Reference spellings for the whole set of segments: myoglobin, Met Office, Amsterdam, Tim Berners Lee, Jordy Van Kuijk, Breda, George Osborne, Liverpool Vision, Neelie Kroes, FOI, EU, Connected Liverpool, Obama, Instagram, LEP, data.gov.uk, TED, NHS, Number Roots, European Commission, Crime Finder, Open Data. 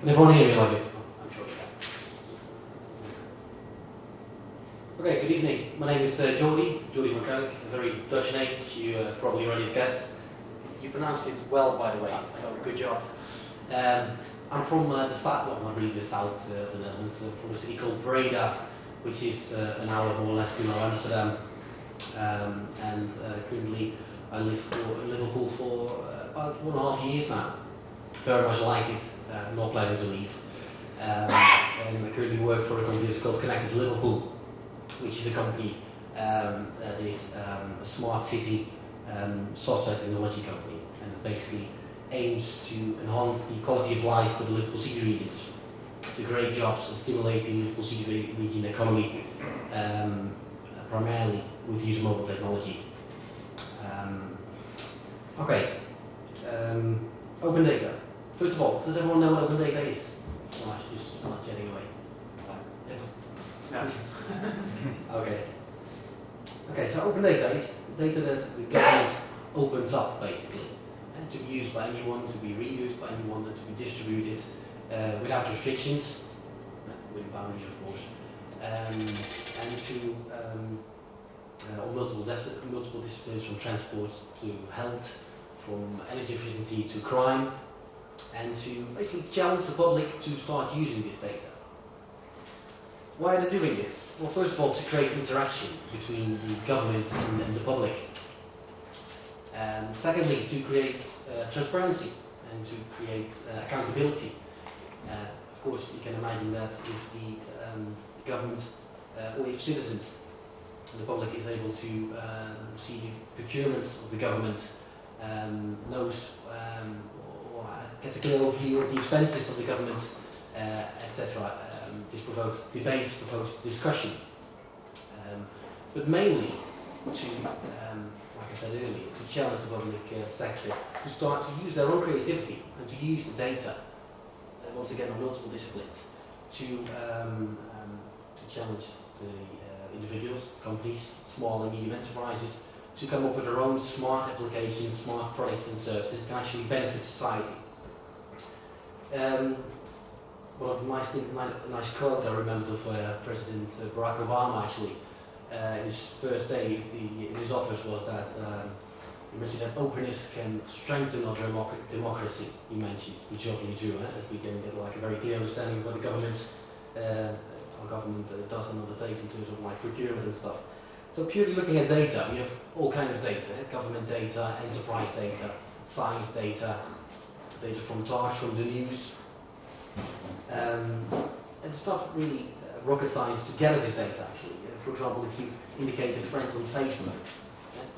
And if only you realize it, I'm sure you can. Okay, good evening. My name is Jordy Van Kuijk, a very Dutch name, which you probably already have guessed. You pronounced it well, by the way, so good job. I'm from the south, well, not really the south of the Netherlands, from a city called Breda, which is an hour more or less below Amsterdam. And currently I live in Liverpool for about 1.5 years now. Very much like it, not planning to leave. And I currently work for a company that's called Connected Liverpool, which is a company that is a smart city software technology company, and it basically aims to enhance the quality of life for the Liverpool city regions, to create jobs and stimulate the Liverpool city region economy, primarily with the use of mobile technology. Okay, Open Data. First of all, does everyone know what Open Data is? Well, I should just start jetting away. No. Okay. Okay, so Open Data is data that the government opens up, basically, and to be used by anyone, to be reused by anyone, and to be distributed without restrictions, within boundaries, of course, and to on multiple disciplines, from transport to health, from energy efficiency to crime, and to basically challenge the public to start using this data. Why are they doing this? Well, first of all, to create interaction between the government and the public. Secondly, to create transparency and to create accountability. Of course, you can imagine that if the government or if citizens and the public is able to see the procurements of the government, knows or gets a clear overview of the expenses of the government, etc. This provokes debates, provokes discussion, but mainly to, like I said earlier, to challenge the public sector to start to use their own creativity and to use the data, once again on multiple disciplines, to challenge the individuals, companies, small and medium enterprises to come up with their own smart applications, smart products and services that can actually benefit society. One of the nice quotes I remember of President Barack Obama, actually, his first day in his office was that he mentioned that openness can strengthen our democracy, he mentioned, which obviously is true, that we can get like a very clear understanding of what the government does and undertakes in terms of like procurement and stuff. So purely looking at data, we have all kinds of data, government data, enterprise data, science data, data from TARS, from the news. And it's not really rocket science to gather this data, actually. For example, if you indicate a friend on Facebook,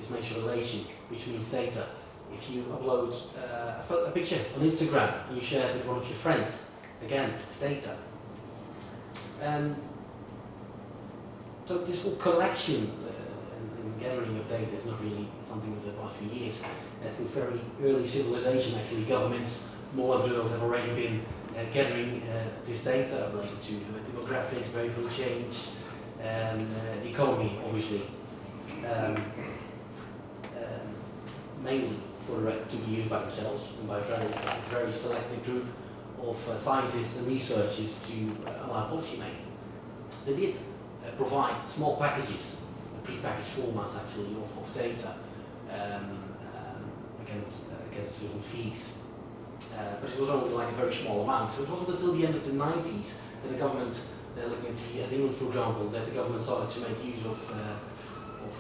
this makes a relation, which means data. If you upload a picture on Instagram and you share it with one of your friends, again, it's data. So this whole collection and gathering of data is not really something of the past few years. As in very early civilization, actually, governments more of the world have already been gathering this data related to demographics, behavioral change, the economy, obviously, mainly for to be used by themselves and by a very selected group of scientists and researchers to allow policy making. They did provide small packages, pre-packaged formats actually of data against certain fees. But it was only like a very small amount. So it wasn't until the end of the 90s that the government, looking at England for example, that the government started to make use of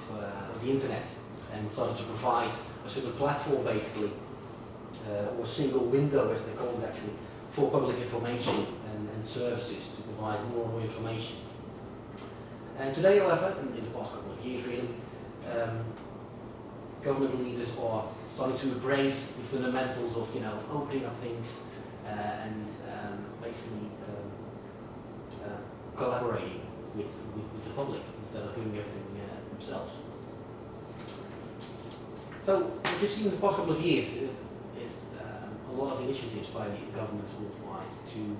the internet and started to provide a sort of platform basically, or single window as they call it actually, for public information and services to provide more information. And today however, in the past couple of years really, government leaders are starting to embrace the fundamentals of, you know, opening up things and basically collaborating with the public instead of doing everything themselves. So what you've seen in the past couple of years is a lot of initiatives by the governments worldwide to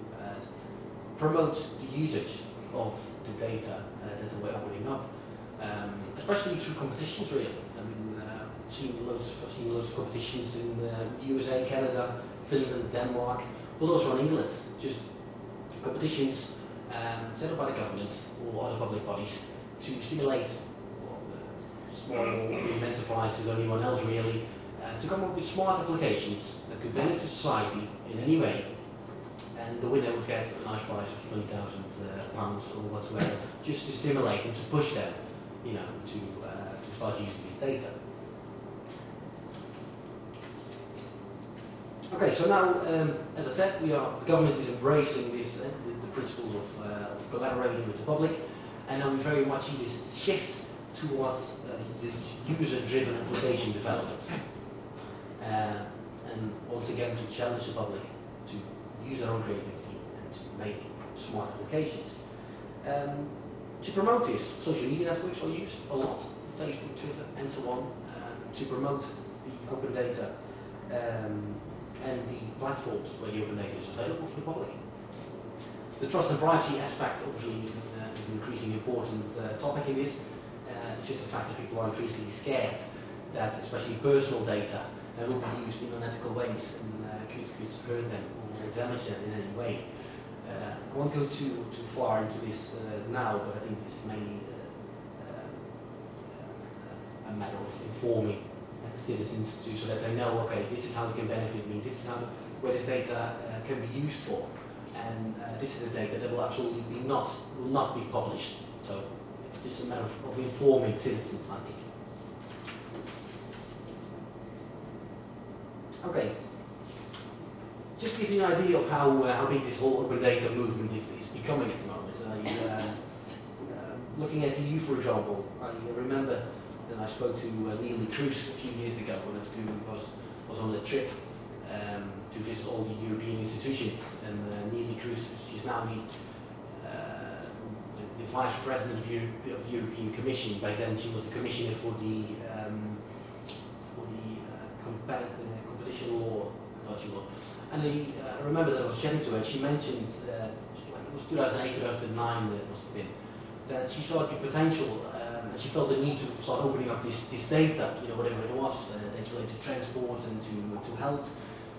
promote the usage of the data that we're opening up, especially through competitions really. I mean, I've seen loads of competitions in the USA, Canada, Finland, Denmark, but also on England. Just petitions set up by the government or other public bodies to stimulate small enterprises or anyone else really to come up with smart applications that could benefit society in any way. And the winner would get a nice prize of £20,000 or whatsoever, just to stimulate them, to push them, you know, to start using this data. Okay, so now, as I said, the government is embracing this, the principles of collaborating with the public, and now we very much see this shift towards the user-driven application development. And once again, to challenge the public to use their own creativity and to make smart applications. To promote this, social media networks are used a lot, Facebook, Twitter, and so on, to promote the open data and the platforms where the open data is available for the public. The trust and privacy aspect obviously is an increasingly important topic in this. It's just the fact that people are increasingly scared that especially personal data will be used in unethical ways and could hurt them or damage them in any way. I won't go too far into this now, but I think this is mainly a matter of informing citizens so that they know, okay, this is how it can benefit me, this is how, where this data can be used for, and this is the data that will absolutely will not be published. So it's just a matter of informing citizens, I think. Okay, just to give you an idea of how big this whole open data movement is becoming at the moment. Looking at the EU, for example, I remember that I spoke to Neelie Kroes a few years ago when I was on a trip to visit all the European institutions. And Neelie Kroes, she's now the Vice President of the European Commission. Back then she was the Commissioner for the competition law, and I remember that I was chatting to her, and she mentioned, it was 2008, 2009 that it must have been, that she saw the potential, and she felt the need to start opening up this data, you know, whatever it was, data related to transport and to health,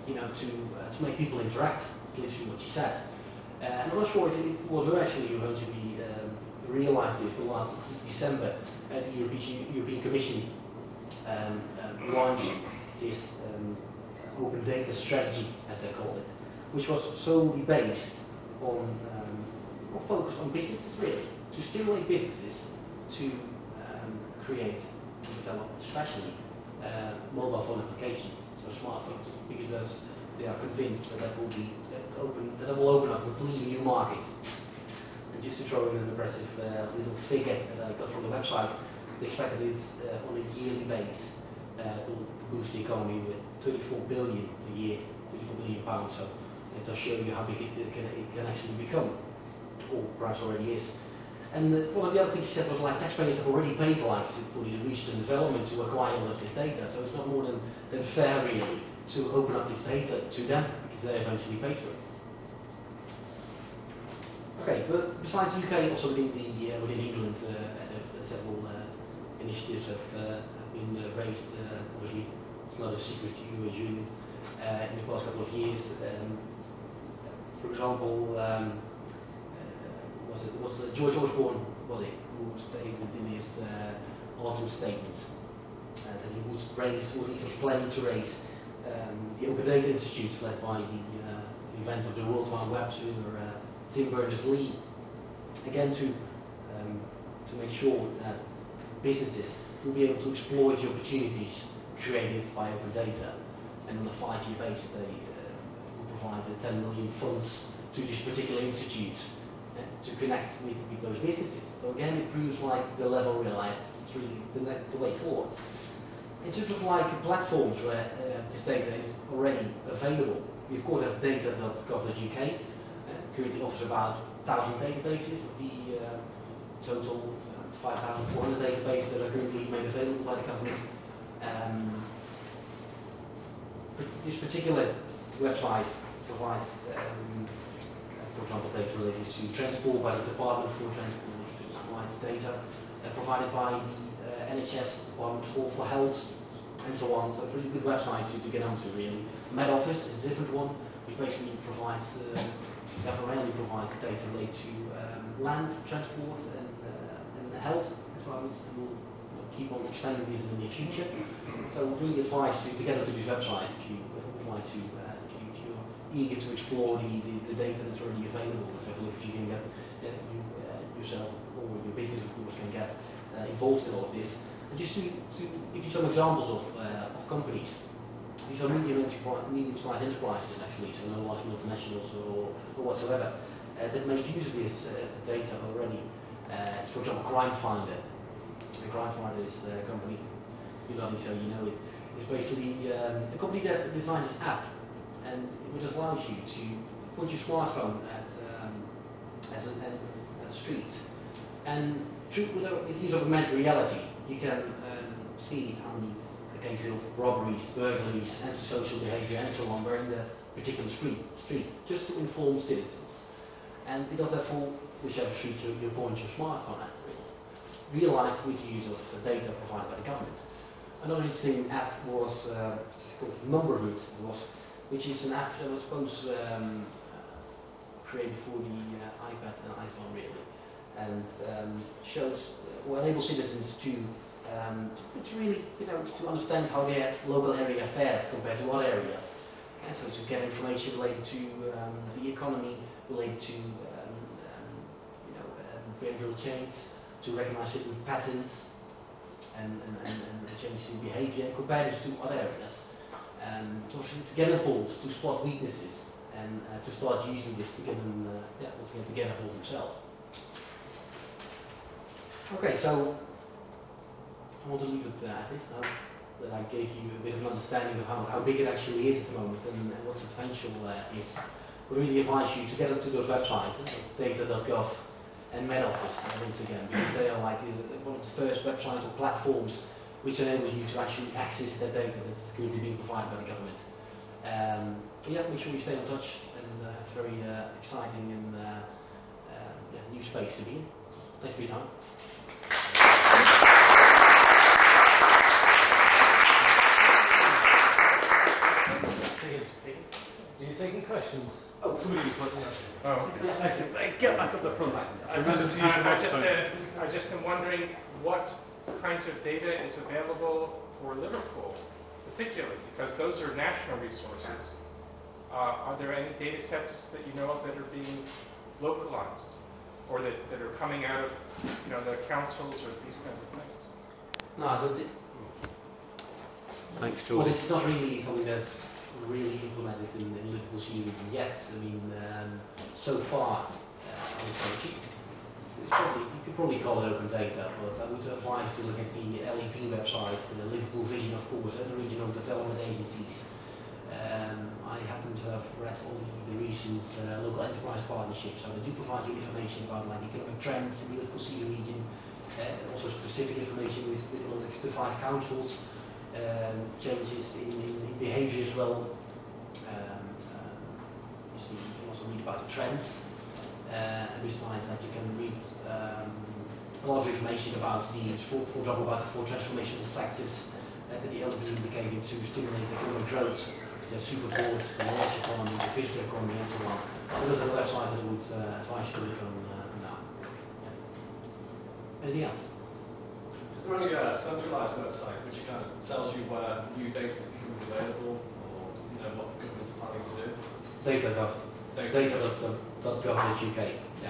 you know, to make people interact. That's literally what she said. And I'm not sure if it was her actually who eventually realised it, but last December, the European Commission launched this open data strategy, as they call it, which was solely based on, or focused on businesses really, to stimulate businesses to create and develop, especially mobile phone applications, so smartphones, because they are convinced that will open up a completely new market. And just to throw in an impressive little figure that I got from the website, they expect that it's on a yearly basis. Will boost the economy with 34 billion a year, £34 billion. So it does show you how big it can actually become, or perhaps already is. And one of the other things she said was, like, taxpayers have already paid for the research and development to acquire all of this data, so it's not more than fair really to open up this data to them, because they eventually pay for it. Okay, but besides the UK, also within England, several initiatives have been raised, obviously it's not a secret to you or June, in the past couple of years. For example, was it George Osborne, was it, who stated in his autumn statement that he would raise, or he was planning to raise, the Open Data Institute led by the event of the World Wide Web, Tim Berners Lee, again to make sure that businesses will be able to exploit the opportunities created by open data. And on a 5-year basis, they will provide 10 million funds to these particular institutes to connect with those businesses. So again, it proves like the level real life, it's really the way forward. In terms of like platforms where this data is already available, we of course have data.gov.uk, currently offers about 1,000 databases, the total 5,400 databases that are currently made available by the government. This particular website provides, for example, data related to transport by the Department for Transport, which provides data provided by the NHS Department for Health, and so on. So, a pretty good website to get onto, really. Met Office is a different one, which basically provides, Gavarelli provides data related to land, transport, and health assignments, and we'll keep on extending these in the near future. So we really advise you to get onto these websites if you want to, if you're eager to explore the data that's already available. So if you can get yourself or your business, of course, can get involved in all of this. And just to give you some examples of companies. These are medium-sized enterprises, actually, so no large multinationals or whatsoever, that make use of this data already. It's, for example, Crime Finder. The Crime Finder is a company, you love it, so you know it. It's basically a company that designs this app, and which allows you to put your smartphone at a street, and through the use of augmented reality, you can see how many cases of robberies, burglaries, antisocial behavior, and so on, were in that particular street, just to inform citizens. And it does that for whichever street you point your smartphone at, really. Realized with the use of data provided by the government. Another interesting app was called Number Roots, which is an app that was supposed created for the iPad and iPhone, really, and shows or enables citizens to really, to understand how their local area fares compared to other areas. And so to get information related to the economy, related to behavioral change, to recognize certain patterns and changes in behavior and compare this to other areas. To get involved, to spot weaknesses, and to start using this to get them to get involved themselves. Okay, so I want to leave it at this now that I gave you a bit of an understanding of how big it actually is at the moment and what the potential is. We really advise you to get onto those websites, data.gov and Met Office, once again, because they are like one of the first websites or platforms which enable you to actually access that data that's going to be provided by the government. Yeah, make sure you stay in touch, and it's a very exciting and new space to be in. Thank you for your time. Taking questions. Oh, somebody's putting up. Oh, okay. Get back up the front. I just am wondering what kinds of data is available for Liverpool, particularly, because those are national resources. Are there any data sets that you know of that are being localized, or that are coming out of the councils or these kinds of things? No, thanks, Jordy. Well, it's not really something that's really implemented in Liverpool Vision yet. I mean, so far, I would say it's probably, you could probably call it open data, but I would advise to look at the LEP websites and the Liverpool Vision, of course, and the regional development agencies. I happen to have read all the recent local enterprise partnerships, so they do provide you information about like economic trends in the Liverpool Vision region, also specific information with the 5 councils. Changes in behavior as well. You can also read about the trends. And besides that, you can read a lot of information about for example, about the 4 transformational sectors that the LEP indicated to stimulate economic growth, the superport, the knowledge economy, the digital economy, and so on. So those are the websites that I would advise you to look on now. Yeah. Anything else? Is there any centralised website which kind of tells you where new data is becoming available, or what the government's planning to do? Data.gov. Data.gov.uk. Yeah, okay.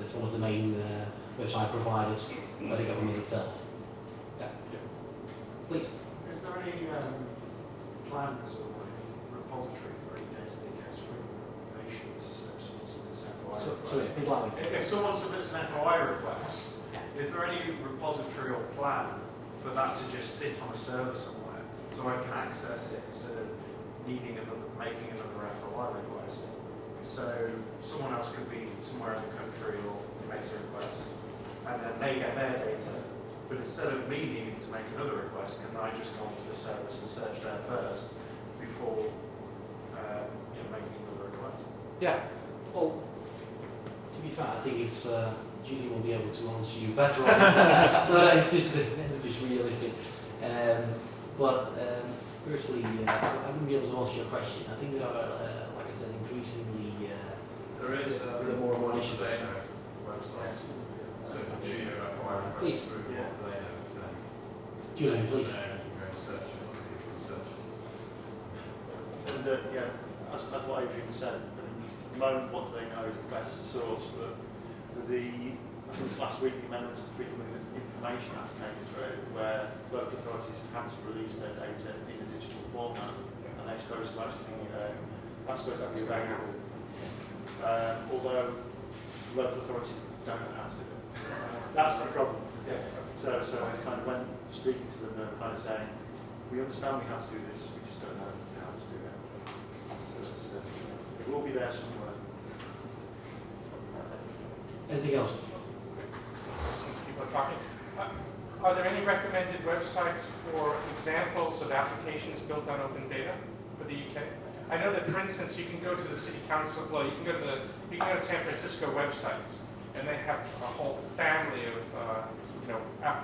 That's one of the main website providers by the government itself. Yeah. Yeah. Please. Is there any plans or any repository for any data that gets from nations if someone submits an FOI request? If someone submits an FOI request, is there any repository or plan for that to just sit on a server somewhere so I can access it instead of making another FOI request? So someone else could be somewhere in the country or makes a request and then they get their data, but instead of me needing to make another request, can I just go onto the service and search there first before making another request? Yeah. Well, to be fair, I think it's Julie will be able to answer you better on that. No, it's just realistic. But personally, I wouldn't be able to answer your question. I think there are is an increasingly more one issue. Websites. So if you do hear about fire and please. Yeah. Julian, please. And yeah, that's what Adrian said. At the moment, what they know is the best source, but last week the amendments to the Freedom of Information Act came through, where local authorities had to release their data in a digital format, and they're supposed to actually be available. Although local authorities don't know how to do it. That's the problem. Yeah. So I kind of went speaking to them and kind of saying, we understand we have to do this, we just don't know how to do it. So it will be there somewhere. Anything else? Since people are talking, are there any recommended websites for examples of applications built on open data for the UK? I know that, for instance, you can go to the city council. Well, you can go to San Francisco websites, and they have a whole family of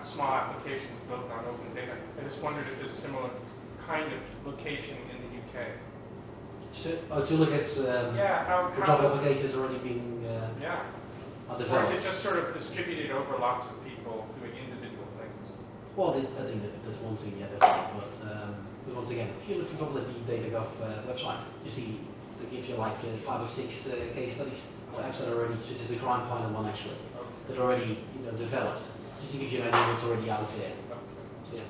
small applications built on open data. I just wondered if there's a similar kind of location in the UK. To look at the job applications already being Or is it just sort of distributed over lots of people doing individual things? Well, I think there's one thing, definitely. But once again, if you look, for example, at the DataGov website, you see that gives you like 5 or 6 case studies, perhaps that already, such as the Crime Finder one actually, that already developed, just to give you an idea what's already out there. Okay. Yeah.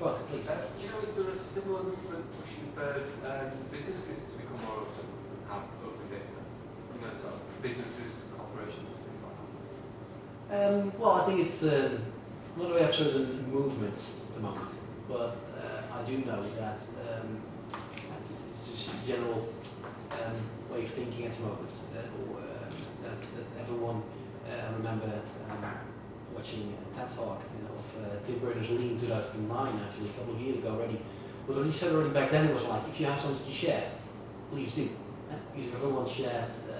Well, please. Is there a similar movement for businesses to become more open and have open data? Sort of businesses, corporations, things like that? Well, I think it's not a certain movement at the moment, but I do know that it's just a general way of thinking at the moment. That everyone, I remember watching a TED Talk of Tim Berners Lee in 2009, actually, a couple of years ago already. But what he said already back then was like, if you have something to share, please do. Because if everyone shares the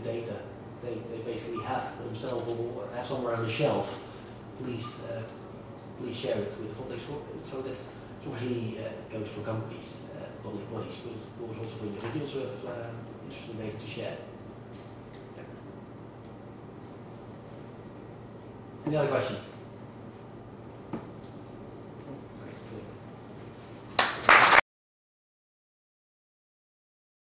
data they basically have for themselves or have somewhere on the shelf, please share it with the public. So that's obviously goes for companies, public bodies, but also for individuals who have interesting data to share. Yeah. Any other questions?